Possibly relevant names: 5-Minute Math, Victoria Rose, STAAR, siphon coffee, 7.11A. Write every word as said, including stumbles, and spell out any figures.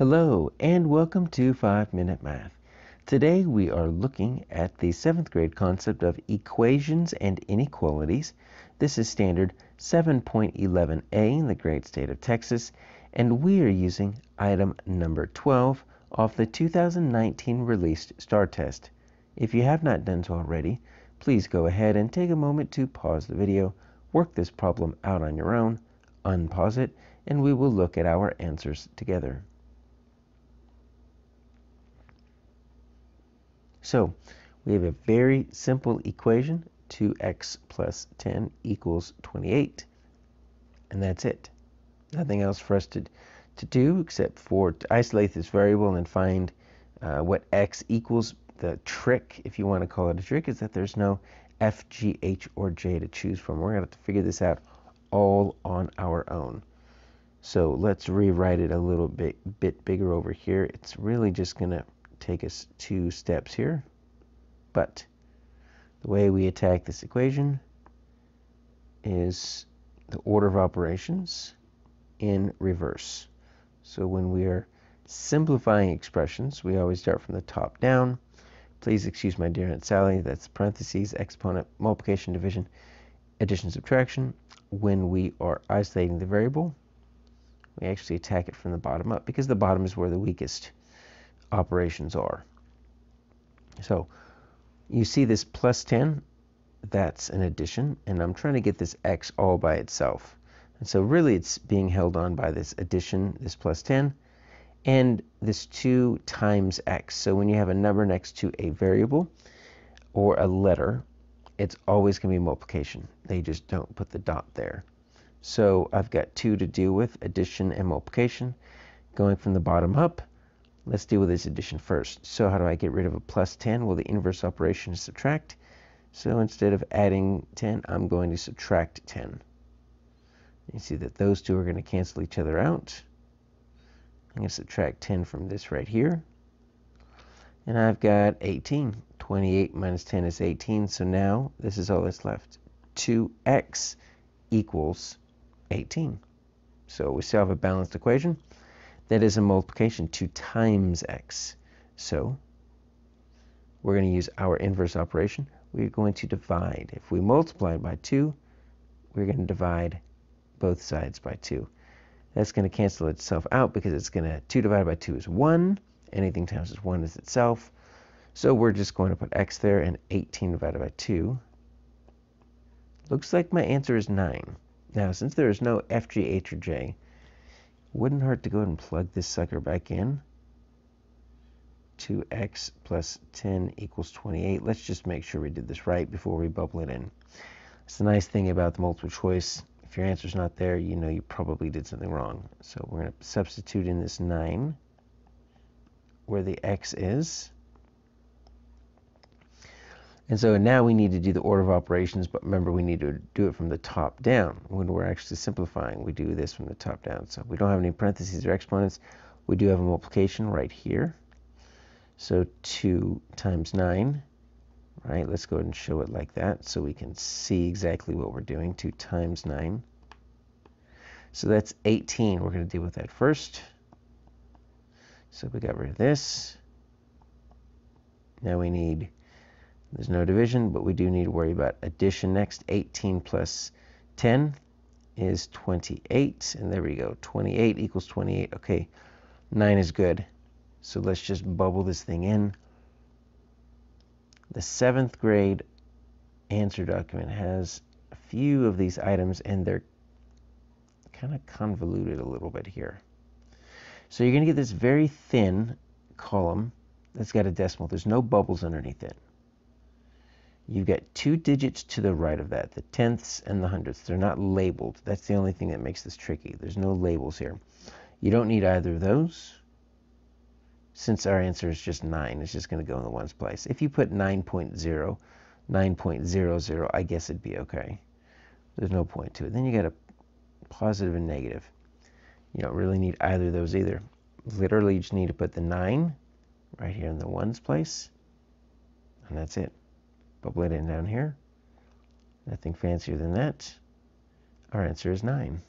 Hello and welcome to five minute Math. Today we are looking at the seventh grade concept of equations and inequalities. This is standard seven point eleven A in the great state of Texas, and we are using item number twelve off the two thousand nineteen released STAAR test. If you have not done so already, please go ahead and take a moment to pause the video, work this problem out on your own, unpause it, and we will look at our answers together. So we have a very simple equation, two x plus ten equals twenty-eight, and that's it. Nothing else for us to, to do except for to isolate this variable and find uh, what x equals. The trick, if you want to call it a trick, is that there's no f, g, h, or j to choose from. We're going to have to figure this out all on our own. So let's rewrite it a little bit, bit bigger over here. It's really just going to take us two steps here, but the way we attack this equation is the order of operations in reverse. So when we are simplifying expressions, we always start from the top down. Please excuse my dear Aunt Sally. That's parentheses, exponent, multiplication, division, addition, subtraction. When we are isolating the variable, we actually attack it from the bottom up, because the bottom is where the weakest operations are. So you see this plus ten, that's an addition, and I'm trying to get this x all by itself, and so really it's being held on by this addition, this plus ten, and this two times x. So when you have a number next to a variable or a letter, it's always going to be multiplication. They just don't put the dot there. So I've got two to deal with, addition and multiplication. Going from the bottom up, let's deal with this addition first. So how do I get rid of a plus ten? Well, the inverse operation is subtract. So instead of adding ten, I'm going to subtract ten. You see that those two are going to cancel each other out. I'm going to subtract ten from this right here. And I've got eighteen. twenty-eight minus ten is eighteen. So now this is all that's left. two x equals eighteen. So we still have a balanced equation. That is a multiplication, two times x. So we're going to use our inverse operation. We're going to divide. If we multiply by two, we're going to divide both sides by two. That's going to cancel itself out, because it's going to, two divided by two is one. Anything times is one is itself. So we're just going to put x there, and eighteen divided by two. Looks like my answer is nine. Now, since there is no f, g, h, or j, wouldn't hurt to go ahead and plug this sucker back in. two x plus ten equals twenty-eight. Let's just make sure we did this right before we bubble it in. It's the nice thing about the multiple choice. If your answer's not there, you know you probably did something wrong. So we're going to substitute in this nine where the x is. And so now we need to do the order of operations, but remember, we need to do it from the top down. When we're actually simplifying, we do this from the top down. So we don't have any parentheses or exponents. We do have a multiplication right here. So two times nine, right? Let's go ahead and show it like that so we can see exactly what we're doing. two times nine. So that's eighteen. We're going to deal with that first. So we got rid of this. Now we need, there's no division, but we do need to worry about addition next. eighteen plus ten is twenty-eight, and there we go. twenty-eight equals twenty-eight. Okay, nine is good. So let's just bubble this thing in. The seventh grade answer document has a few of these items, and they're kind of convoluted a little bit here. So you're going to get this very thin column that's got a decimal. There's no bubbles underneath it. You've got two digits to the right of that, the tenths and the hundredths. They're not labeled. That's the only thing that makes this tricky. There's no labels here. You don't need either of those, since our answer is just nine. It's just going to go in the ones place. If you put nine point zero, nine point zero zero, I guess it'd be okay. There's no point to it. Then you got a positive and negative. You don't really need either of those either. Literally, you just need to put the nine right here in the ones place, and that's it. Bubble it in down here. Nothing fancier than that. Our answer is nine.